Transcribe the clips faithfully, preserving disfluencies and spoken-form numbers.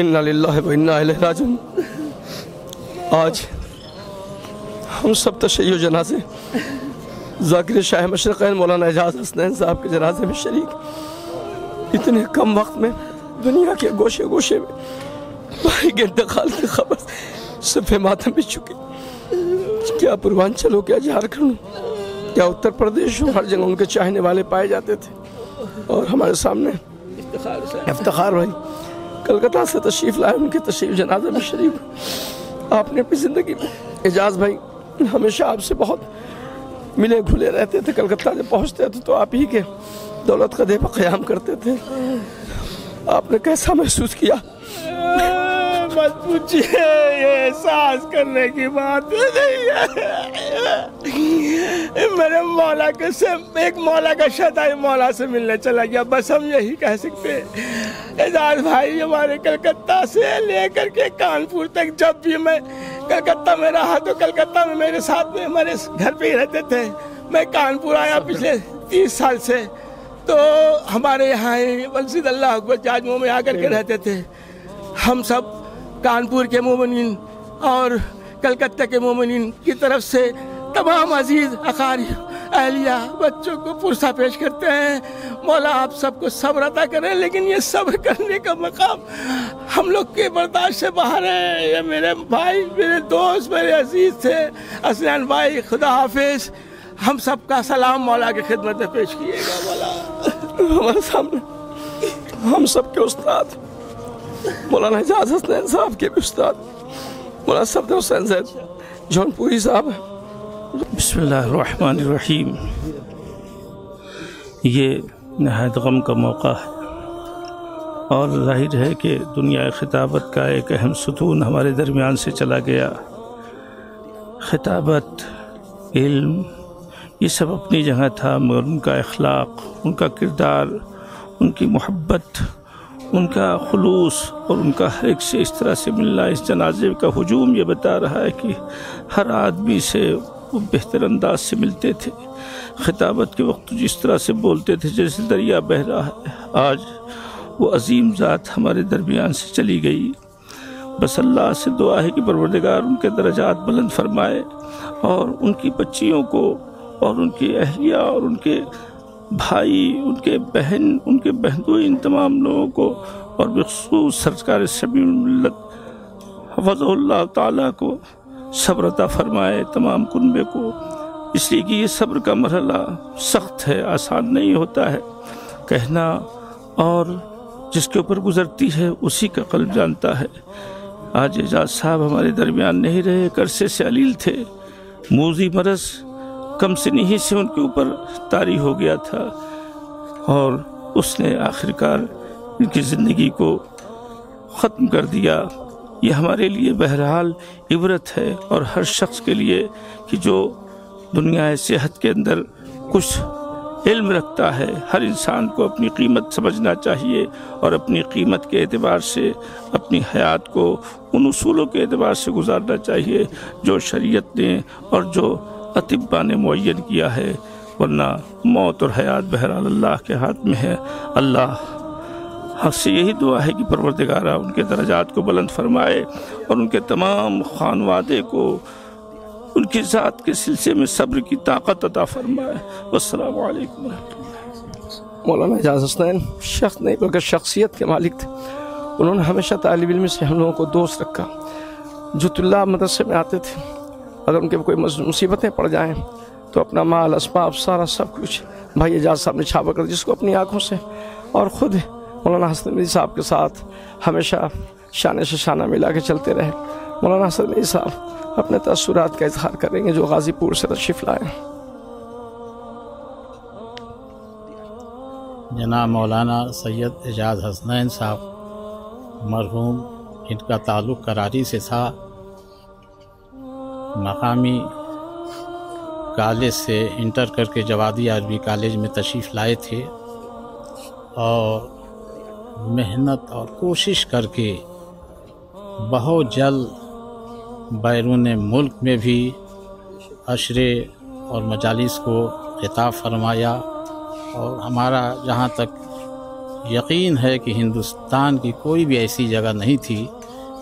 इन्ना लिल्लाहि व इन्ना इलैहि राजिऊन। आज हम सब तशय्युअ जनाजे ज़ाकिर शाह मशरक़ैन मौलाना एजाज़ हसनैन साहब के जनाजे में शरीक। इतने कम वक्त में दुनिया के गोशे गोशे में भाई के इंतकाल की खबर सफ़े मातम बिछ चुकी। क्या पूर्वांचल हो, क्या झारखंड, क्या उत्तर प्रदेश हो, हर जगह उनके चाहने वाले पाए जाते थे। और हमारे सामने इफ्तिखार भाई कलकत्ता से तशरीफ़ लाए, उनके तशरीफ़ जनाजे में शरीफ। आपने अपनी ज़िंदगी में एजाज़ भाई हमेशा आपसे बहुत मिले घुले रहते थे। कलकत्ता जब पहुँचते थे तो आप ही के दौलत कदे पर क़याम करते थे। आपने कैसा महसूस किया? मत पूछिए, ये एहसास करने की बात नहीं है। मेरे मौला के से एक मौला का शताई मौला से मिलने चला गया, बस हम यही कह सकते हैं। एजाज भाई हमारे कलकत्ता से लेकर के कानपुर तक, जब भी मैं कलकत्ता में रहा तो कलकत्ता में मेरे साथ में हमारे घर पे ही रहते थे। मैं कानपुर आया पिछले तीस साल से, तो हमारे यहाँ वंशीद अल्लाह अकबर जाजमो में आकर के रहते थे। हम सब कानपुर के मोमिनीन और कलकत्ता के मोमिनीन की तरफ से तमाम अजीज अकारी अहलिया बच्चों को पुरसा पेश करते हैं। मौला आप सबको सब्र अता करें, लेकिन ये सब्र करने का मकाम हम लोग के बर्दाश्त से बाहर है। ये मेरे भाई, मेरे दोस्त, मेरे अजीज थे हसनैन भाई। खुदा हाफिज, हम सब का सलाम मौला की खिदमत में पेश किएगा। मौला हमारे सामने हम सब के उस्ताद मौलाना एजाज़ हसनैन साहब के भी उस्ताद मौलाना शब्बर हुसैन जौनपुरी साहब। बिस्मिल्लाहिर्रहमानिर्रहीम। ये नहायत गम का मौका है और जाहिर है कि दुनिया खिताबत का एक अहम सुतून हमारे दरमियान से चला गया। खिताबत, इल्म, ये सब अपनी जगह था, मगर उनका अखलाक, उनका किरदार, उनकी मोहब्बत, उनका खुलूस और उनका हर एक से इस तरह से मिलना, इस जनाजे का हुजूम ये बता रहा है कि हर आदमी से वो बेहतर अंदाज से मिलते थे। खिताबत के वक्त जिस तरह से बोलते थे जैसे दरिया बह रहा है। आज वो अजीम ज़ात हमारे दरमियान से चली गई। बस अल्लाह से दुआ है कि परवरदिगार उनके दर्जात बुलंद फरमाए और उनकी बच्चियों को और उनकी अहलिया और उनके भाई, उनके बहन, उनके बहनों, इन तमाम लोगों को और बख़सूस सरकार सबील मिल्लत हफ़ज़हुल्लाह ताला को सब्र अता फरमाए, तमाम कुनबे को। इसलिए कि ये सब्र का मरहला सख्त है, आसान नहीं होता है। कहना और जिसके ऊपर गुजरती है उसी का कल्ब जानता है। आज एजाज साहब हमारे दरमियान नहीं रहे, एक अरसे से अलील थे। मोजी मरस कम से नहीं से उनके ऊपर तारी हो गया था और उसने आखिरकार इनकी ज़िंदगी को ख़त्म कर दिया। ये हमारे लिए बहरहाल इबरत है और हर शख्स के लिए कि जो दुनिया सेहत के अंदर कुछ इल्म रखता है। हर इंसान को अपनी कीमत समझना चाहिए और अपनी कीमत के एतबार से अपनी हयात को उन उसूलों के एतबार से गुजारना चाहिए जो शरीयत ने और जो अतिब्बा ने मुअय्यन किया है, वरना मौत और हयात बहरहाल अल्लाह के हाथ में है। अल्लाह से यही दुआ है कि परवरदिगार उनके दर्जात को बुलंद फरमाए और उनके तमाम खानवादे को उनकी ज़ात के सिलसिले में सब्र की ताकत अता फरमाए। वस्सलामु अलैकुम वरहमतुल्लाह। मौलाना एजाज़ हसनैन शख्स नहीं बल्कि शख्सियत के मालिक थे। उन्होंने हमेशा तालिब इल्म से हम लोगों को दोस्त रखा। जो तुल्लाब मदरसे में आते थे, अगर उनके कोई मुसीबतें पड़ जाएं तो अपना माल असबाब सारा सब कुछ भाई एजाज साहब ने छापा कर, जिसको अपनी आंखों से और ख़ुद मौलाना हसन मिर्ज़ी साहब के साथ हमेशा शान से शाना मिला के चलते रहे। मौलाना हसन मिर्ज़ी साहब अपने तसुरात का इजहार करेंगे जो गाज़ीपुर से तशरीफ़ लाए। जनाब मौलाना सैयद एजाज हसनैन साहब मरहूम, इनका ताल्लुक़ करारी से था। मकामी कॉलेज से इंटर करके जवादी अरबी कॉलेज में तशरीफ़ लाए थे और मेहनत और कोशिश करके बहुत जल्द बैरून मुल्क में भी अशरे और मजालिस को खिताब फरमाया। और हमारा जहाँ तक यकीन है कि हिंदुस्तान की कोई भी ऐसी जगह नहीं थी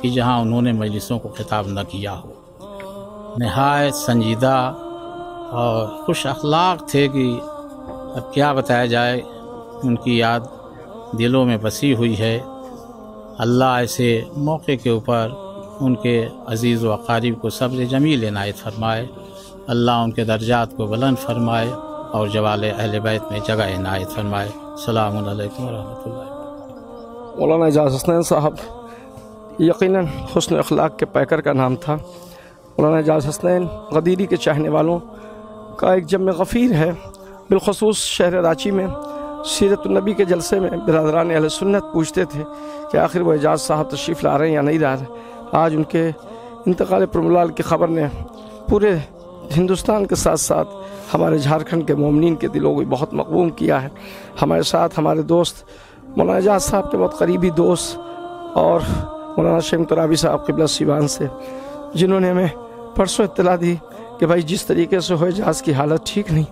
कि जहां उन्होंने मजलिसों को खिताब न किया हो। नहायत संजीदा और खुश अखलाक थे कि अब क्या बताया जाए, उनकी याद दिलों में बसी हुई है। अल्लाह ऐसे मौके के ऊपर उनके अजीज़ व अकारीब को सब्र जमील इनायत फरमाए। अल्लाह उनके दर्जात को बुलंद फरमाए और जवाल अहल बैत में जगह इनायत फरमाए। सलामुन अलैकुम व रहमतुल्लाह। मौलाना एजाज हसनैन साहब यकीनन हुस्न अखलाक के पैकर का नाम था। मौलाना एजाज हसनैन गदीरी के चाहने वालों का एक जम गफ़ीर है, बिलखसूस शहर रांची में सीरतुलनबी के जलसे में बिरादरान अहले सुन्नत पूछते थे कि आखिर वो एजाज साहब तशरीफ़ ला रहे हैं या नहीं ला रहे। आज उनके इंतकाल पुरमलाल की ख़बर ने पूरे हिंदुस्तान के साथ साथ हमारे झारखंड के मोमिनीन के दिलों को बहुत मकबूल किया है। हमारे साथ हमारे दोस्त मौलाना एजाज साहब के बहुत करीबी दोस्त और मौलाना शम्स तुराबी साहब क़िबला सिवान से, जिन्होंने हमें परसों इत्तला दी कि भाई जिस तरीके से हो एजाज की हालत ठीक नहीं,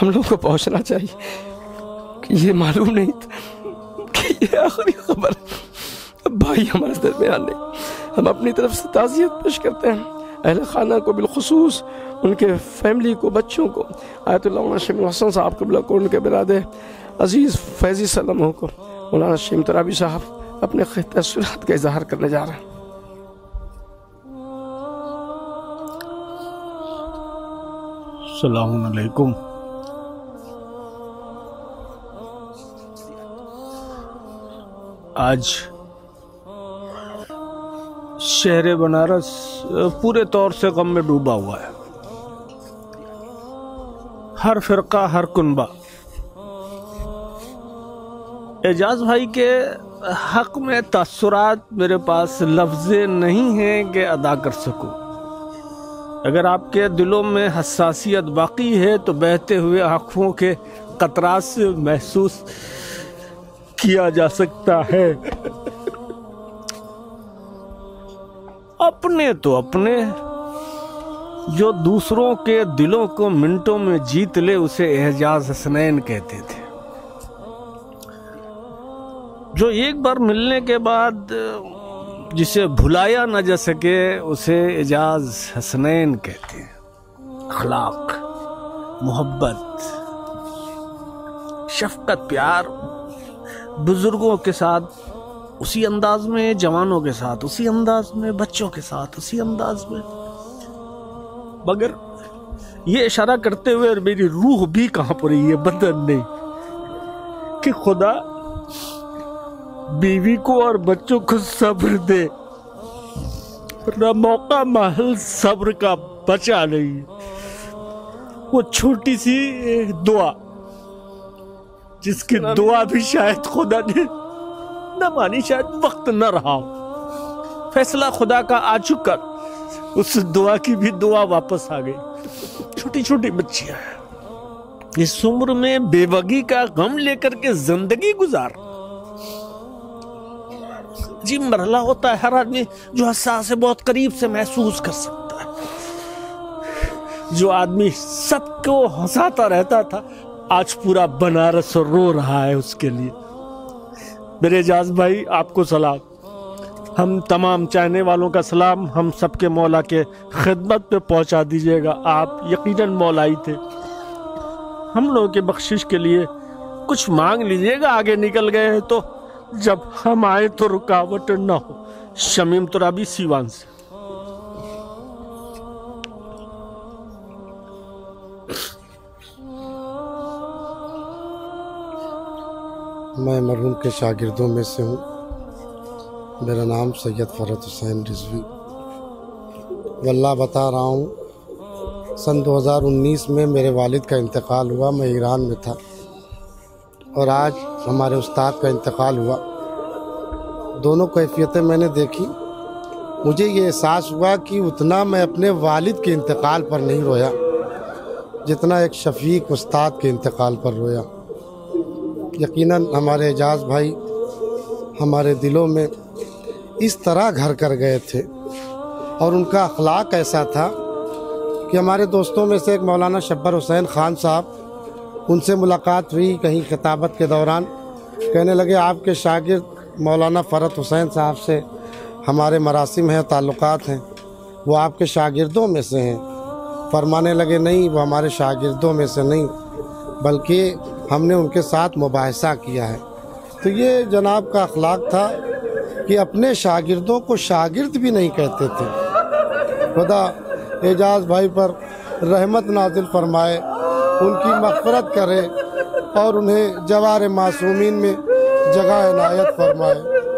हम लोग को पहुँचना चाहिए। ये मालूम नहीं था कि ये आखिरी खबर भाई हमारे दरमियान नहीं। हम अपनी तरफ से ताज़ियत पेश करते हैं अहल खाना को, बिलखसूस उनके फैमिली को, बच्चों को, आयतुल्लाह मौलाना शम्स हसन साहब क़िबला को, उनके बिरादे अजीज़ फैज़ी सलमों को। मौलाना शम्स तुराबी साहब अपने तसरात का इजहार करने जा रहे हैं। अस्सलामु अलैकुम। आज शहर बनारस पूरे तौर से गम में डूबा हुआ है। हर फिरका, हर कुनबा एजाज भाई के हक में तासुरात मेरे पास लफ्ज़े नहीं हैं कि अदा कर सकूं। अगर आपके दिलों में हसासियत बाकी है तो बहते हुए आँखों के कतरात से महसूस किया जा सकता है। अपने तो अपने, जो दूसरों के दिलों को मिनटों में जीत ले उसे एजाज हसनैन कहते थे। जो एक बार मिलने के बाद जिसे भुलाया ना जा सके उसे एजाज हसनैन कहते हैं। अखलाक, मोहब्बत, शफकत, प्यार, बुज़ुर्गों के साथ उसी अंदाज में, जवानों के साथ उसी अंदाज में, बच्चों के साथ उसी अंदाज में, मगर ये इशारा करते हुए मेरी रूह भी कहाँ पर है, ये बदन नहीं, कि खुदा बीवी को और बच्चों को सब्र दे, ना मौका महल सब्र का बचा नहीं। वो छोटी सी दुआ जिसकी दुआ भी शायद खुदा ने न मानी, शायद वक्त न रहा, फैसला खुदा का आ चुका, उस दुआ की भी दुआ वापस आ गई। छोटी छोटी बच्चियां इस उम्र में बेबगी का गम लेकर के जिंदगी गुजार जी मरहला होता है हर आदमी जो हस्सा से बहुत करीब से महसूस कर सकता है। जो आदमी सबको हंसाता रहता था आज पूरा बनारस रो रहा है उसके लिए। मेरे एजाज भाई आपको सलाम, हम तमाम चाहने वालों का सलाम, हम सबके मौला के खिदमत पे पहुंचा दीजिएगा। आप यकीनन मौलाई थे, हम लोगों के बख्शिश के लिए कुछ मांग लीजिएगा। आगे निकल गए हैं तो जब हम आए तो रुकावट ना हो। शमीम तुराबी सीवान से। मैं मरहूम के शागिर्दों में से हूँ। मेरा नाम सैयद फ़रत हुसैन रिजवी। वल्लाह बता रहा हूँ, सन दो हज़ार उन्नीस में मेरे वालिद का इंतकाल हुआ, मैं ईरान में था, और आज हमारे उस्ताद का इंतकाल हुआ। दोनों कैफियतें मैंने देखी। मुझे ये एहसास हुआ कि उतना मैं अपने वालिद के इंतकाल पर नहीं रोया जितना एक शफीक उस्ताद के इंतकाल पर रोया। यकीनन हमारे एजाज भाई हमारे दिलों में इस तरह घर कर गए थे और उनका अखलाक ऐसा था कि हमारे दोस्तों में से एक मौलाना शब्बर हुसैन खान साहब, उनसे मुलाकात हुई कहीं खिताबत के दौरान। कहने लगे आपके शागिर्द मौलाना फ़रत हुसैन साहब से हमारे मरासिम हैं, ताल्लुकात हैं, वो आपके शागिर्दों में से हैं। फरमाने लगे नहीं, वो हमारे शागिर्दों में से नहीं, बल्कि हमने उनके साथ मुबाहसा किया है। तो ये जनाब का अखलाक था कि अपने शागिर्दों को शागिर्द भी नहीं कहते थे। खुदा एजाज भाई पर रहमत नाजिल फरमाए, उनकी मग़फ़िरत करे और उन्हें जवार मासूमीन में जगह इनायत फरमाए।